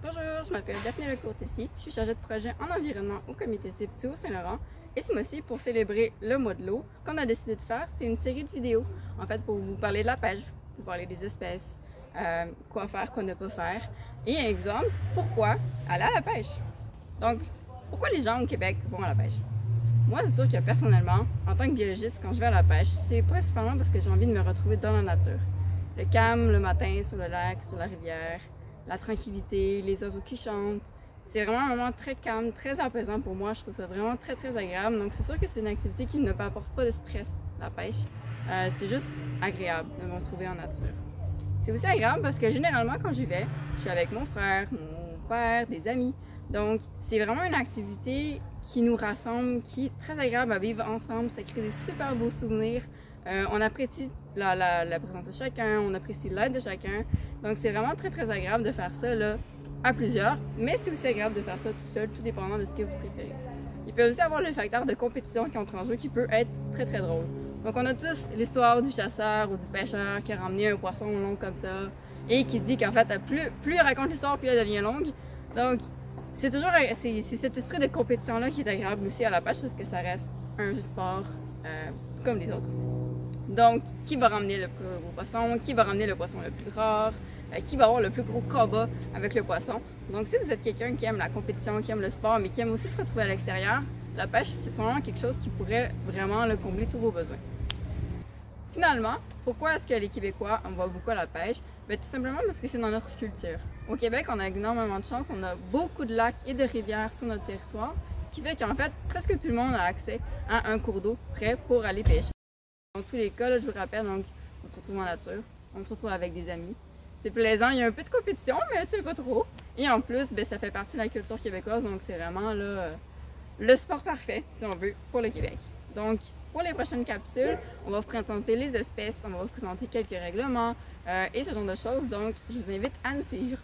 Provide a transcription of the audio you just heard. Bonjour, je m'appelle Daphné Lecourt-Tessy, je suis chargée de projet en environnement au Comité ZIP du Haut Saint-Laurent et ce mois-ci, pour célébrer le Mois de l'eau, ce qu'on a décidé de faire, c'est une série de vidéos, en fait pour vous parler de la pêche, vous parler des espèces, quoi faire, quoi ne pas faire et un exemple, pourquoi aller à la pêche. Donc, pourquoi les gens au Québec vont à la pêche? Moi, c'est sûr que personnellement, en tant que biologiste, quand je vais à la pêche, c'est principalement parce que j'ai envie de me retrouver dans la nature. Le calme, le matin, sur le lac, sur la rivière, la tranquillité, les oiseaux qui chantent. C'est vraiment un moment très calme, très apaisant pour moi. Je trouve ça vraiment très, très agréable. Donc, c'est sûr que c'est une activité qui ne m'apporte pas de stress, la pêche. C'est juste agréable de me retrouver en nature. C'est aussi agréable parce que généralement, quand j'y vais, je suis avec mon frère, mon père, des amis. Donc, c'est vraiment une activité qui nous rassemble, qui est très agréable à vivre ensemble. Ça crée des super beaux souvenirs. On apprécie la présence de chacun, on apprécie l'aide de chacun. Donc c'est vraiment très très agréable de faire ça là, à plusieurs, mais c'est aussi agréable de faire ça tout seul, tout dépendant de ce que vous préférez. Il peut aussi avoir le facteur de compétition qui entre en jeu qui peut être très très drôle. Donc on a tous l'histoire du chasseur ou du pêcheur qui a ramené un poisson long comme ça et qui dit qu'en fait plus il raconte l'histoire, plus elle devient longue. Donc c'est toujours cet esprit de compétition là qui est agréable aussi à la pêche parce que ça reste un jeu sport comme les autres. Donc, qui va ramener le plus gros poisson, qui va ramener le poisson le plus rare, qui va avoir le plus gros combat avec le poisson. Donc, si vous êtes quelqu'un qui aime la compétition, qui aime le sport, mais qui aime aussi se retrouver à l'extérieur, la pêche, c'est vraiment quelque chose qui pourrait vraiment combler tous vos besoins. Finalement, pourquoi est-ce que les Québécois envoient beaucoup à la pêche? Bien, tout simplement parce que c'est dans notre culture. Au Québec, on a énormément de chance, on a beaucoup de lacs et de rivières sur notre territoire, ce qui fait qu'en fait, presque tout le monde a accès à un cours d'eau prêt pour aller pêcher. Dans tous les cas, là, je vous rappelle, donc, on se retrouve en nature, on se retrouve avec des amis. C'est plaisant, il y a un peu de compétition, mais tu sais pas trop. Et en plus, ben, ça fait partie de la culture québécoise, donc c'est vraiment là, le sport parfait, si on veut, pour le Québec. Donc, pour les prochaines capsules, on va vous présenter les espèces, on va vous présenter quelques règlements et ce genre de choses. Donc, je vous invite à nous suivre.